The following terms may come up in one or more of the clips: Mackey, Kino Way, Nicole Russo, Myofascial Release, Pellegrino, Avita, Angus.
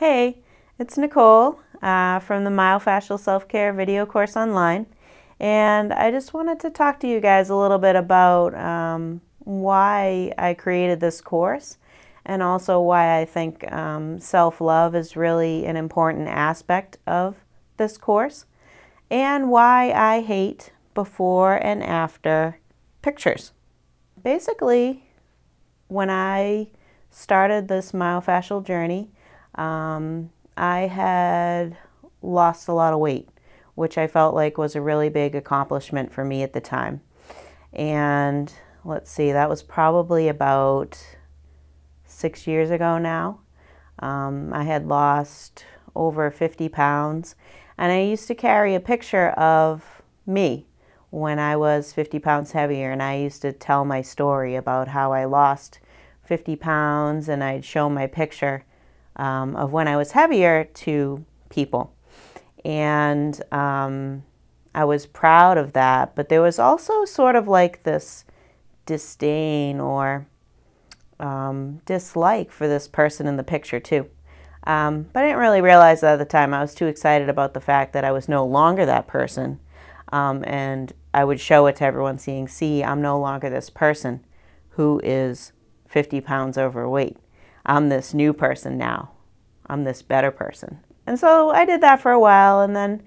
Hey, it's Nicole from the Myofascial Self-Care video course online, and I just wanted to talk to you guys a little bit about why I created this course and also why I think self-love is really an important aspect of this course, and why I hate before and after pictures. Basically, when I started this myofascial journey, I had lost a lot of weight, which I felt like was a really big accomplishment for me at the time. And let's see, that was probably about 6 years ago now. I had lost over 50 pounds, and I used to carry a picture of me when I was 50 pounds heavier, and I used to tell my story about how I lost 50 pounds, and I'd show my picture of when I was heavier to people. And I was proud of that, but there was also sort of like this disdain or dislike for this person in the picture too. But I didn't really realize that at the time. I was too excited about the fact that I was no longer that person, and I would show it to everyone saying, see, I'm no longer this person who is 50 pounds overweight. I'm this new person now. I'm this better person. And so I did that for a while, and then,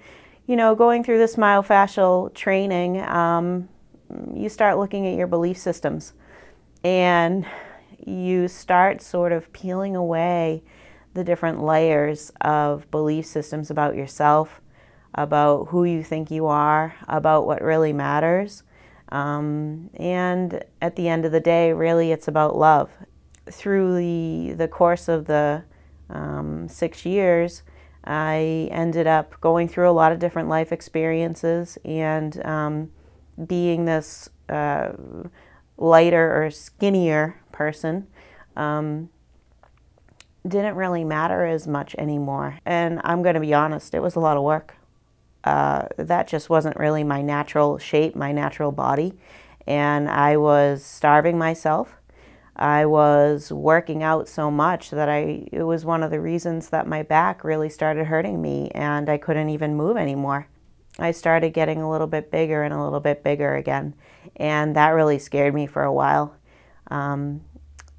you know, going through this myofascial training, you start looking at your belief systems, and you start sort of peeling away the different layers of belief systems about yourself, about who you think you are, about what really matters. And at the end of the day, really, it's about love. Through the course of the 6 years, I ended up going through a lot of different life experiences and being this lighter or skinnier person didn't really matter as much anymore. And I'm going to be honest, it was a lot of work. That just wasn't really my natural shape, my natural body. And I was starving myself. I was working out so much that it was one of the reasons that my back really started hurting me, and I couldn't even move anymore. I started getting a little bit bigger and a little bit bigger again, and that really scared me for a while. And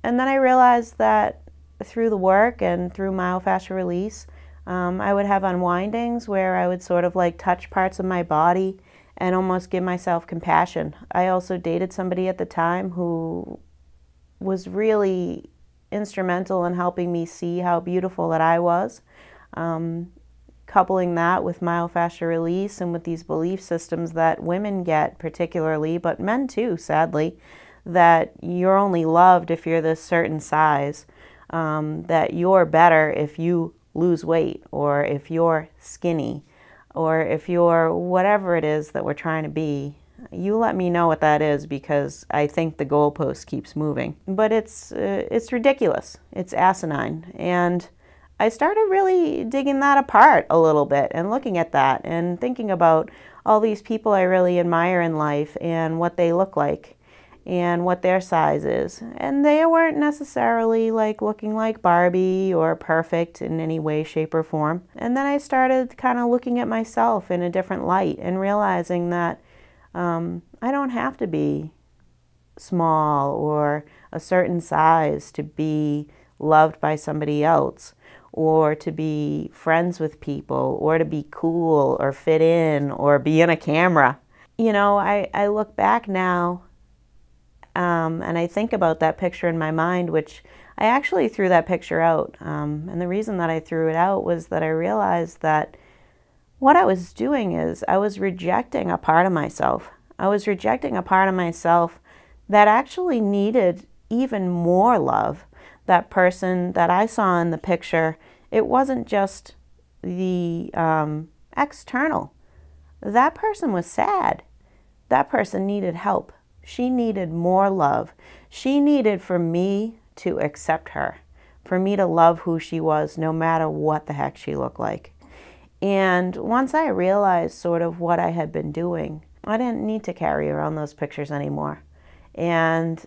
then I realized that through the work and through myofascial release, I would have unwindings where I would sort of like touch parts of my body and almost give myself compassion. I also dated somebody at the time who was really instrumental in helping me see how beautiful that I was. Coupling that with myofascial release and with these belief systems that women get particularly, but men too, sadly, that you're only loved if you're this certain size, that you're better if you lose weight or if you're skinny or if you're whatever it is that we're trying to be. You let me know what that is, because I think the goalpost keeps moving. But it's ridiculous. It's asinine. And I started really digging that apart a little bit and looking at that and thinking about all these people I really admire in life and what they look like and what their size is. And they weren't necessarily like looking like Barbie or perfect in any way, shape, or form. And then I started kind of looking at myself in a different light and realizing that I don't have to be small or a certain size to be loved by somebody else or to be friends with people or to be cool or fit in or be in a camera. You know, I look back now and I think about that picture in my mind, which I actually threw that picture out. And the reason that I threw it out was that I realized that what I was doing is I was rejecting a part of myself. I was rejecting a part of myself that actually needed even more love. That person that I saw in the picture, it wasn't just the external. That person was sad. That person needed help. She needed more love. She needed for me to accept her, for me to love who she was no matter what the heck she looked like. And once I realized sort of what I had been doing, I didn't need to carry around those pictures anymore. And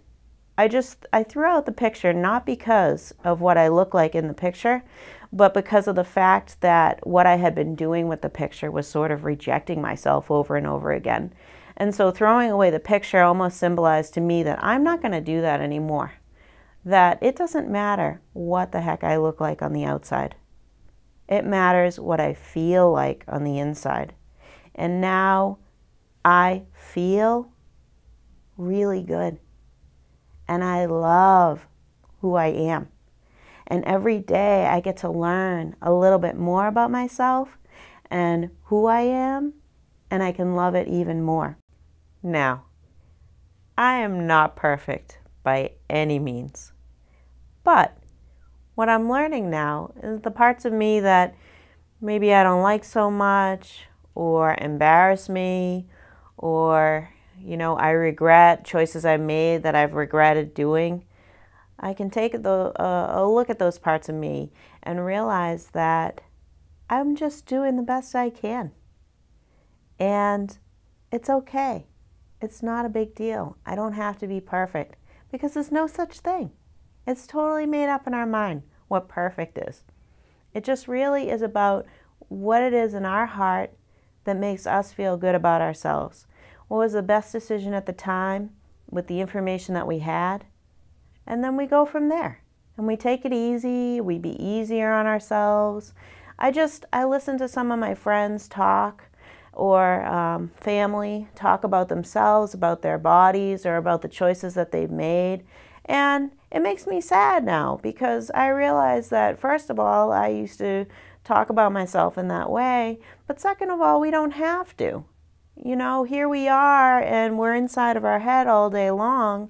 I threw out the picture not because of what I look like in the picture, but because of the fact that what I had been doing with the picture was sort of rejecting myself over and over again. And so throwing away the picture almost symbolized to me that I'm not going to do that anymore, that it doesn't matter what the heck I look like on the outside. It matters what I feel like on the inside. And now I feel really good. And I love who I am. And every day I get to learn a little bit more about myself and who I am, and I can love it even more. Now, I am not perfect by any means, but what I'm learning now is the parts of me that maybe I don't like so much or embarrass me, or, you know, I regret choices I made that I've regretted doing. I can take a look at those parts of me and realize that I'm just doing the best I can. And it's okay. It's not a big deal. I don't have to be perfect because there's no such thing. It's totally made up in our mind what perfect is. It just really is about what it is in our heart that makes us feel good about ourselves. What was the best decision at the time with the information that we had? And then we go from there. And we take it easy, we be easier on ourselves. I listen to some of my friends talk, or family talk about themselves, about their bodies, or about the choices that they've made. And it makes me sad now because I realize that, first of all, I used to talk about myself in that way, but second of all, we don't have to. You know, here we are and we're inside of our head all day long.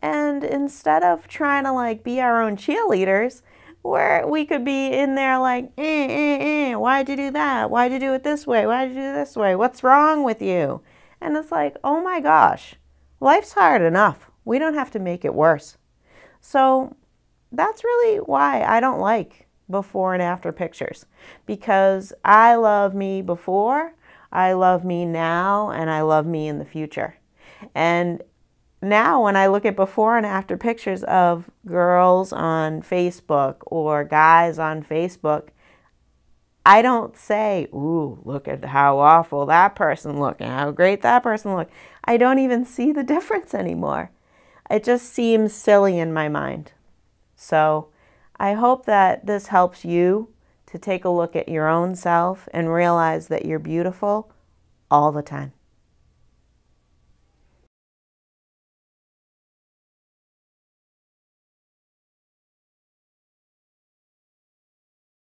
And instead of trying to like be our own cheerleaders, where we could be in there like, why'd you do that? Why'd you do it this way? Why'd you do it this way? What's wrong with you? And it's like, oh my gosh, life's hard enough. We don't have to make it worse. So that's really why I don't like before and after pictures, because I love me before, I love me now, and I love me in the future. And now when I look at before and after pictures of girls on Facebook or guys on Facebook, I don't say, ooh, look at how awful that person looked and how great that person looked. I don't even see the difference anymore. It just seems silly in my mind. So I hope that this helps you to take a look at your own self and realize that you're beautiful all the time.